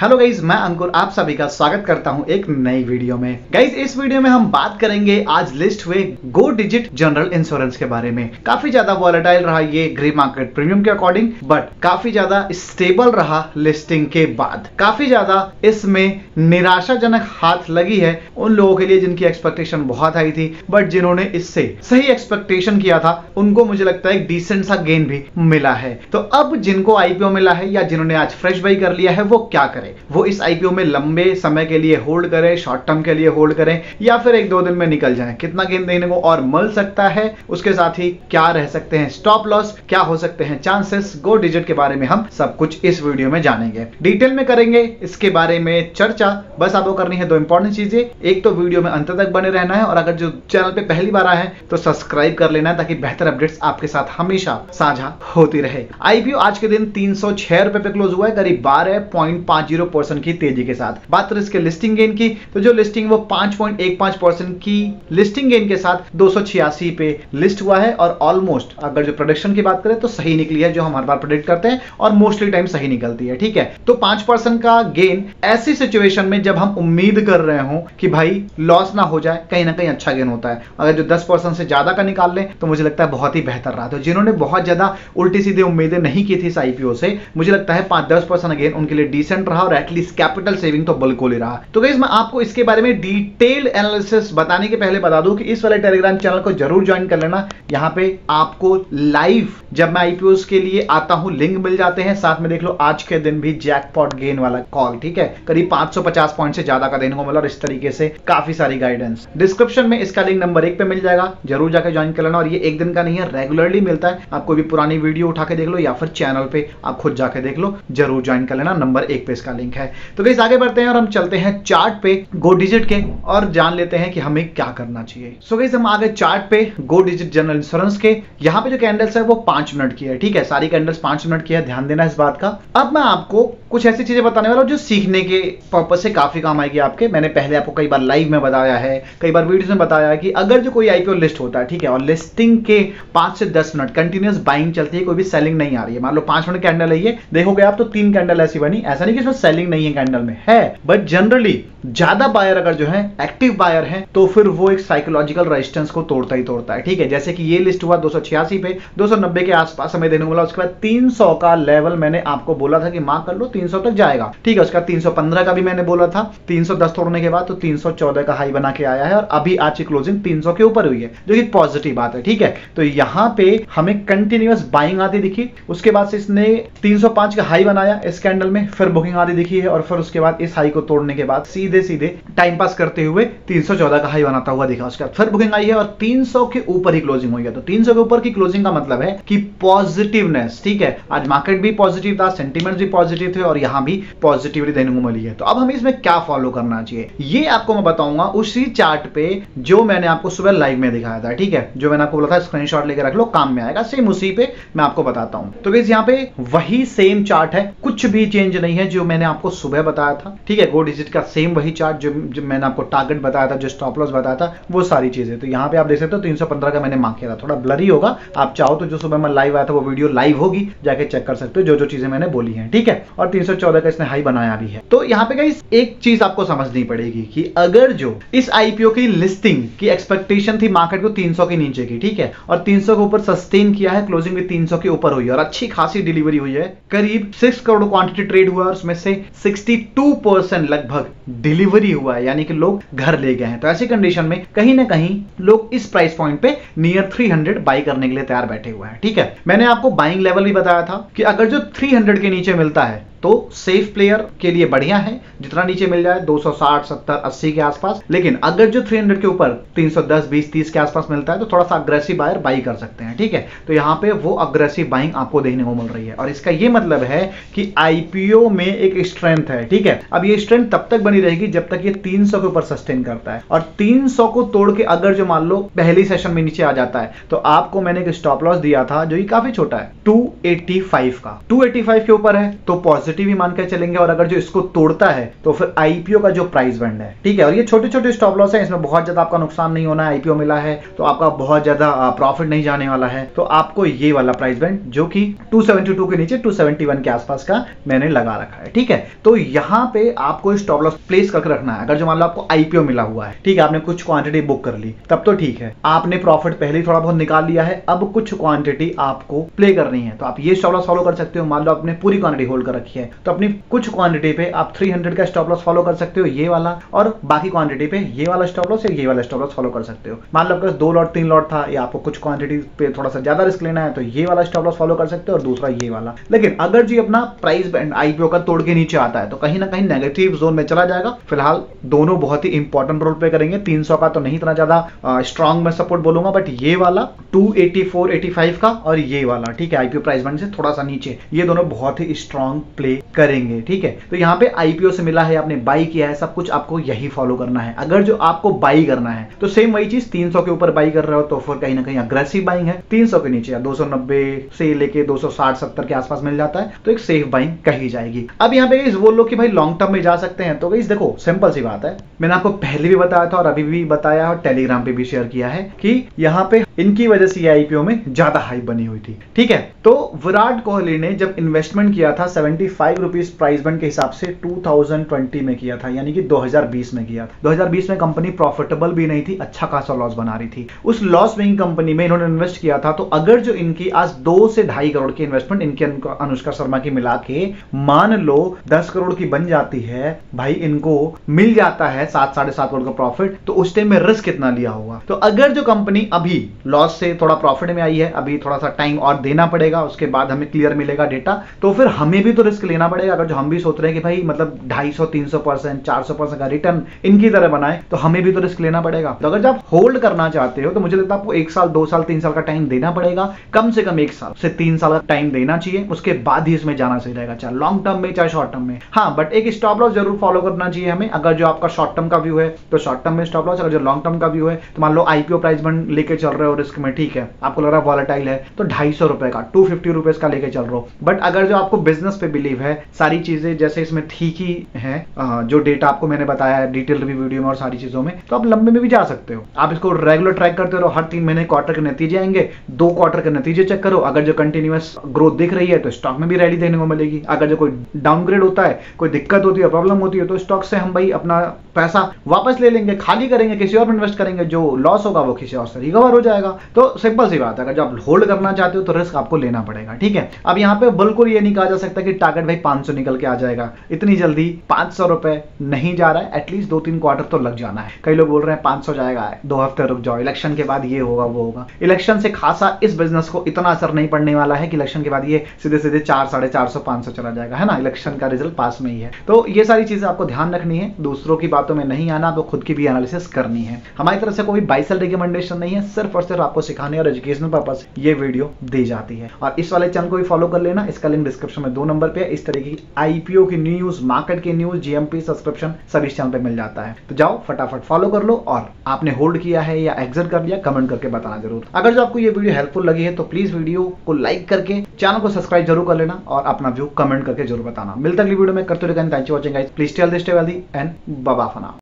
Hello guys, मैं अंकुर आप सभी का स्वागत करता हूं एक नई वीडियो में। गाइज इस वीडियो में हम बात करेंगे आज लिस्ट हुए गो डिजिट जनरल इंश्योरेंस के बारे में। काफी ज्यादा वॉलेटाइल रहा ये ग्रे मार्केट प्रीमियम के अकॉर्डिंग, बट काफी ज्यादा स्टेबल रहा लिस्टिंग के बाद। काफी ज्यादा इसमें निराशाजनक हाथ लगी है उन लोगों के लिए जिनकी एक्सपेक्टेशन बहुत हाई थी, बट जिन्होंने इससे सही एक्सपेक्टेशन किया था उनको मुझे लगता है एक डिसेंट सा गेन भी मिला है। तो अब जिनको आईपीओ मिला है या जिन्होंने आज फ्रेश बाई कर लिया है वो क्या करें? वो इस आईपीओ में लंबे समय के लिए होल्ड करें, शॉर्ट टर्म के लिए होल्ड करें, या फिर एक दो दिन में निकल जाएं? कितना गेन देने को और मिल सकता है, उसके साथ ही क्या रह सकते हैं स्टॉप लॉस, क्या हो सकते हैं चांसेस, गो डिजिट के बारे में हम सब कुछ इस वीडियो में जानेंगे, डिटेल में करेंगे इसके बारे में चर्चा। बस आपको करनी है दो इंपॉर्टेंट चीजें, एक तो वीडियो में अंत तक बने रहना है और अगर जो चैनल पे पहली बार आए हैं तो सब्सक्राइब कर लेना है ताकि बेहतर अपडेट्स आपके साथ हमेशा साझा होती रहे। आईपीओ आज के दिन 306 रुपए पे क्लोज हुआ है, करीब 12.50% की तेजी के साथ। बात करें इसके लिस्टिंग गेन की, तो जो लिस्टिंग वो 5.15% की लिस्टिंग गेन के साथ 286 पे लिस्ट हुआ है और ऑलमोस्ट अगर जो प्रोडक्शन की बात करें तो सही निकली है, जो हम हर बार प्रोडिक्ट करते हैं और मोस्टली टाइम सही निकलती है। ठीक है, तो 5% का गेन ऐसी सिचुएशन में जब हम उम्मीद कर रहे हो कि भाई लॉस ना हो जाए, कहीं ना कहीं अच्छा गेन होता है। अगर जो 10% से ज्यादा का निकाल लें तो मुझे लगता है बहुत ही बेहतर रहा। तो जिन्होंने बहुत ज्यादा उल्टी सीधे उम्मीदें नहीं की थी इस आईपीओ से, मुझे लगता है 5-10% गेन उनके लिए डिसेंट रहा और एटलीस्ट कैपिटल सेविंग तो बिल्कुल ही रहा। तो गाइस मैं आपको इसके बारे में डिटेल्ड एनालिसिस बताने के पहले बता दूं कि इस वाले टेलीग्राम चैनल को जरूर ज्वाइन कर लेना। यहाँ पे आपको लाइव जब मैं आईपीओ के लिए आता हूँ लिंक मिल जाते हैं। साथ में देख लो आज के दिन भी जैकपॉट गेन वाला कॉल, ठीक है, करीब 550 पॉइंट से ज्यादा का देने को मिला और इस तरीके से काफी सारी गाइडेंस। डिस्क्रिप्शन में इसका लिंक नंबर 1 पे मिल जाएगा, जरूर जाकर ज्वाइन कर लेना। और ये एक दिन का नहीं है, रेगुलरली मिलता है। आप कोई भी पुरानी वीडियो उठा के देख लो या फिर चैनल पे आप खुद जाके देख लो, जरूर ज्वाइन कर लेना। नंबर 1 पे इसका लिंक है। तो गाइस आगे बढ़ते हैं और हम चलते हैं चार्ट पे गो डिजिट के और जान लेते हैं कि हमें क्या करना चाहिए। सो गाइस हम आगे चार्ट पे गो डिजिट जनरल इंश्योरेंस के, यहाँ पे जो कैंडल्स है वो 5 मिनट की है। ठीक है, सारी कैंडल्स 5 मिनट की है, ध्यान देना इस बात का। अब मैं आपको कुछ ऐसी चीजें बताने वाला हूँ जो सीखने के पर्पज से काफी काम आएगी आपके। मैंने पहले आपको कई बार लाइव में बताया है, कई बार वीडियोस में बताया है कि अगर जो कोई आईपीओ लिस्ट होता है, ठीक है, और लिस्टिंग के 5 से 10 मिनट कंटिन्यूस बाइंग चलती है, कोई भी सेलिंग नहीं आ रही है। मान लो 5 मिनट कैंडल है ये, देखोगे आप तो 3 कैंडल ऐसी बनी, ऐसा नहीं कि इसमें सेलिंग नहीं है कैंडल में है, बट जनरली ज्यादा बायर अगर जो है एक्टिव बायर है तो फिर वो एक साइकोलॉजिकल रेजिस्टेंस को तोड़ता ही तोड़ता है। ठीक है, जैसे कि ये लिस्ट हुआ 286 पे, 290 के आसपास हमें देने को मिला। उसके बाद 300 का लेवल मैंने आपको बोला था कि मार्क कर लो, 300 तक जाएगा। ठीक है, उसका 315 का भी मैंने बोला था, 310 तोड़ने के बाद तो 314 का हाई बना के आया है और अभी आज की क्लोजिंग 300 के ऊपर हुई है, जो कि पॉजिटिव बात है। ठीक है, तो यहाँ पे हमें कंटिन्यूअस बाइंग आती दिखी। उसके बाद से इसने 305 का हाई बनाया इस कैंडल में, फिर बुकिंग आती दिखी है और फिर उसके बाद इस हाई को तोड़ने के बाद सीधे सीधे टाइम पास करते हुए 314 का हाई बनाता हुआ दिखा। उसके बाद फिर बुकिंग आई है और 300 के ऊपर ही क्लोजिंग हुई है। तो 300 के ऊपर की क्लोजिंग का मतलब है कि पॉजिटिवनेस। ठीक है, आज मार्केट भी पॉजिटिव था, सेंटीमेंट भी पॉजिटिव थे और यहाँ भी पॉजिटिविटी देने को मिली है। तो अब हमें इसमें क्या फॉलो करना चाहिए ये आपको मैं बताऊंगा उसी चार्ट पे जो मैंने आपको सुबह लाइव में दिखाया था। ठीक है, जो मैंने आपको बोला था स्क्रीनशॉट लेकर रख लो, काम में आएगा, सेम उसी पे मैं आपको बताता हूं। तो गाइस यहाँ पे वही सेम चार्ट है, कुछ भी चेंज नहीं है जो मैंने आपको सुबह बताया था। ठीक है, गो डिजिट का सेम वही चार्ट जो मैंने आपको टारगेट बताया था, जो स्टॉप लॉस बताया था, वो सारी चीजें। तो यहाँ पे आप देख सकते हो 315 का मैंने मार्क किया था, थोड़ा ब्लरी होगा, आप चाहो तो जो सुबह मैं लाइव आया था वो वीडियो लाइव होगी, जाके चेक कर सकते हो जो जो चीजें मैंने बोली है। ठीक है, और 314 का इसने हाई बनाया भी है। तो यहाँ पे गाइस एक चीज आपको समझनी पड़ेगी कि अगर जो इस आईपीओ की लिस्टिंग की एक्सपेक्टेशन थी मार्केट को 300 के नीचे की, ठीक है, और 300 के ऊपर सस्टेन किया है, क्लोजिंग भी 300 के ऊपर हुई है और अच्छी खासी डिलीवरी हुई है, करीब 6 करोड़ क्वांटिटी ट्रेड हुआ और उसमें से 62% लगभग डिलीवरी हुआ है, यानी कि लोग घर ले गए हैं। तो ऐसी कंडीशन में कहीं ना कहीं लोग इस प्राइस पॉइंट पे नियर 300 बाई करने के लिए तैयार बैठे हुए हैं। ठीक है, मैंने आपको बाइंग लेवल भी बताया था कि अगर जो 300 के नीचे मिलता है तो सेफ प्लेयर के लिए बढ़िया है, जितना नीचे मिल जाए 260, 70, 80 के आसपास। लेकिन अगर जो 300 के ऊपर 310, 20, 30 के आसपास मिलता है तो थोड़ा सा अग्रेसिव बायर बाई कर सकते हैं। ठीक है, तो यहाँ पे वो अग्रेसिव बाइंग आपको देखने को मिल रही है और इसका ये मतलब है कि आईपीओ में एक स्ट्रेंथ है। ठीक है, अब ये स्ट्रेंथ तब तक बनी रहेगी जब तक ये 300 के ऊपर सस्टेन करता है और 300 को तोड़ के अगर जो मान लो पहले सेशन में नीचे आ जाता है तो आपको मैंने एक स्टॉप लॉस दिया था जो काफी छोटा है, 285 का, 285 के ऊपर है तो पॉजिटिव पॉजिटिव ही मानकर चलेंगे, और अगर जो इसको तोड़ता है तो फिर आईपीओ का जो प्राइस बैंड है, ठीक है। और ये छोटे छोटे स्टॉप लॉस है, इसमें बहुत ज्यादा आपका नुकसान नहीं होना है। आईपीओ मिला है तो आपका बहुत ज्यादा प्रॉफिट नहीं जाने वाला है। तो आपको ये वाला प्राइस बैंड जो कि 272 के नीचे 271 के आसपास का मैंने लगा रखा है, ठीक है। तो यहाँ पे आपको स्टॉप लॉस प्लेस करके रखना है। अगर जो मान लो आपको आईपीओ मिला हुआ है, ठीक है, आपने कुछ क्वांटिटी बुक कर ली, तब तो ठीक है, आपने प्रॉफिट पहले थोड़ा बहुत निकाल लिया है। अब कुछ क्वांटिटी आपको प्ले करनी है, तो आप ये स्टॉप लॉस फॉलो कर सकते हो। मान लो आपने पूरी क्वांटिटी होल्ड कर रखी है तो अपनी कुछ क्वांटिटी पे आप 300 का स्टॉप लॉस फॉलो कर सकते हो, ये वाला, और बाकी क्वांटिटी पे ये वाला स्टॉप लॉस या ये वाला स्टॉप लॉस फॉलो कर सकते हो। मान लो आपका 2 लॉट 3 लॉट था, या आपको कुछ क्वांटिटी पे थोड़ा सा ज्यादा रिस्क लेना है तो ये वाला स्टॉप लॉस फॉलो कर सकते हो और दूसरा ये वाला। लेकिन अगर जी अपना प्राइस बैंड आईपीओ का तोड़ के नीचे आता है तो कहीं ना कहीं नेगेटिव जोन में चला जाएगा। फिलहाल दोनों बहुत ही इंपॉर्टेंट रोल पे करेंगे। 300 का तो नहीं इतना ज्यादा स्ट्रांग मैं सपोर्ट बोलूंगा, बट ये वाला 284 85 का और ये वाला, ठीक है, आईपीओ प्राइस बैंड से थोड़ा सा नीचे, ये दोनों बहुत ही स्ट्रांग प्ले करेंगे, ठीक है। तो यहाँ पे आईपीओ से मिला है, आपने बाई किया है, सब कुछ आपको यही फॉलो करना है। अगर जो आपको बाई करना है तो सेम वही चीज, 300 के ऊपर बाई कर रहे हो तो फिर कहीं ना कहीं अग्रेसिव बाइंग है। 300 के नीचे 290 से लेके 260-70 के आसपास मिल जाता है तो एक सेफ बाइंग कही जाएगी। अब यहाँ पे बोल लो कि भाई लॉन्ग टर्म में जा सकते हैं, तो गाइस देखो सिंपल सी बात है, मैंने आपको पहले भी बताया था और अभी भी बताया और टेलीग्राम पे भी शेयर किया है कि यहाँ पे इनकी वजह से आईपीओ में ज्यादा हाइप बनी हुई थी, ठीक है। तो विराट कोहली ने जब इन्वेस्टमेंट किया था 75 रुपीज प्राइस बैंड के हिसाब से 2020 में किया था, यानी कि 2020 में किया था। 2020 में कंपनी प्रॉफिटेबल भी नहीं थी, अच्छा खासा लॉस बना रही थी। उस लॉस मेकिंग कंपनी में इन्होंने इन्वेस्ट किया था। तो अगर जो इनकी आज 2 से 2.5 करोड़ की इन्वेस्टमेंट इनकी अनुष्का शर्मा की मिला के मान लो 10 करोड़ की बन जाती है, भाई इनको मिल जाता है 7-7.5 करोड़ का प्रॉफिट, तो उस टाइम में रिस्क कितना लिया होगा। तो अगर जो कंपनी अभी लॉस से थोड़ा प्रॉफिट में आई है, अभी थोड़ा सा टाइम और देना पड़ेगा, उसके बाद हमें क्लियर मिलेगा डेटा, तो फिर हमें भी तो रिस्क लेना पड़ेगा। अगर जो हम भी सोच रहे हैं कि भाई मतलब 250, 300, 400% का रिटर्न इनकी तरह बनाए तो हमें भी तो रिस्क लेना पड़ेगा। तो अगर जब होल्ड करना चाहते हो तो मुझे लगता है आपको 1 साल 2 साल 3 साल का टाइम देना पड़ेगा, कम से कम 1 साल से 3 साल का टाइम देना चाहिए। उसके बाद ही इसमें जाना सही रहेगा, चाहे लॉन्ग टर्म में चाहे शॉर्ट टर्म में। हाँ, बट एक स्टॉप लॉस जरूर फॉलो करना चाहिए हमें। अगर जो आपका शॉर्ट टर्म का व्यू है तो शॉर्ट टर्म में स्टॉप लॉस, अगर जो लॉन्ग टर्म का व्यू है तो मान लो आईपीओ प्राइस बन लेके चल रहे हो रिस्क में, ठीक है, आपको लग रहा है वॉलेटाइल है तो 250 रुपए का 250 रुपीज का लेके चल रहा हो। बट अगर जो आपको बिजनेस पे बिलीव है, सारी चीजें जैसे इसमें ठीक ही है, जो डेटा आपको मैंने बताया है डिटेल रिव्यू वीडियो में और सारी चीजों में, तो आप लंबे में भी जा सकते हो। आप इसको रेगुलर ट्रैक करते रहो, हर 3 महीने क्वार्टर के नतीजे आएंगे, 2 क्वार्टर के नतीजे चेक करो। अगर जो कंटिन्यूअस ग्रोथ दिख रही है तो स्टॉक में भी रैली देखने को मिलेगी। अगर जो कोई डाउनग्रेड होता है, कोई दिक्कत होती है, प्रॉब्लम होती है, तो स्टॉक से हम भाई अपना पैसा वापस ले लेंगे, खाली करेंगे, किसी और में इन्वेस्ट करेंगे, जो लॉस होगा वो किसी और से रिकवर हो जाएगा। तो सिंपल सी बात है, अगर जो आप होल्ड करना चाहते हो तो रिस्क आपको लेना पड़ेगा, ठीक है। अब यहाँ पे बिल्कुल ये नहीं कहा जा सकता कि टारगेट भाई 500 निकल के आ जाएगा इतनी जल्दी, 500 रुपए नहीं जा रहा है, एटलीस्ट 2-3 क्वार्टर तो लग जाना है। कई लोग बोल रहे हैं 500 जाएगा, 2 हफ्ते रुक जाओ, इलेक्शन के बाद ये होगा वो होगा। इलेक्शन से खासा इस बिजनेस को इतना असर नहीं पड़ने वाला है कि इलेक्शन के बाद ये सीधे सीधे 400, 450 चला जाएगा, है ना, इलेक्शन का रिजल्ट पास में ही है। तो ये सारी चीजें आपको ध्यान रखनी है, दूसरों की बातों में नहीं आना, आपको खुद की भी एनालिसिस करनी है। हमारी तरफ से कोई बाय सेल रिकमेंडेशन नहीं है, सिर्फ और सिर्फ आपको सिखाने और एजुकेशनल पर्पज ये वीडियो दी जाती है। और इस वाले चैनल को भी फॉलो कर लेना, इसका लिंक डिस्क्रिप्शन में 2 नंबर पे। इस तरह की आईपीओ की न्यूज, मार्केट की न्यूज, जीएमपी सब्सक्रिप्शन सभी चैनल पे मिल जाता है। तो जाओ फटाफट फॉलो कर लो, और आपने होल्ड किया है या एग्जिट कर लिया कमेंट करके बताना जरूर। अगर जो आपको ये वीडियो हेल्पफुल लगी है तो प्लीज वीडियो को लाइक करके चैनल को सब्सक्राइब जरूर कर लेना और अपना व्यू कमेंट करके जरूर बताना। मिलता अगली वीडियो में, करते रहें, thank you watching guys, please stay healthy and bye for now.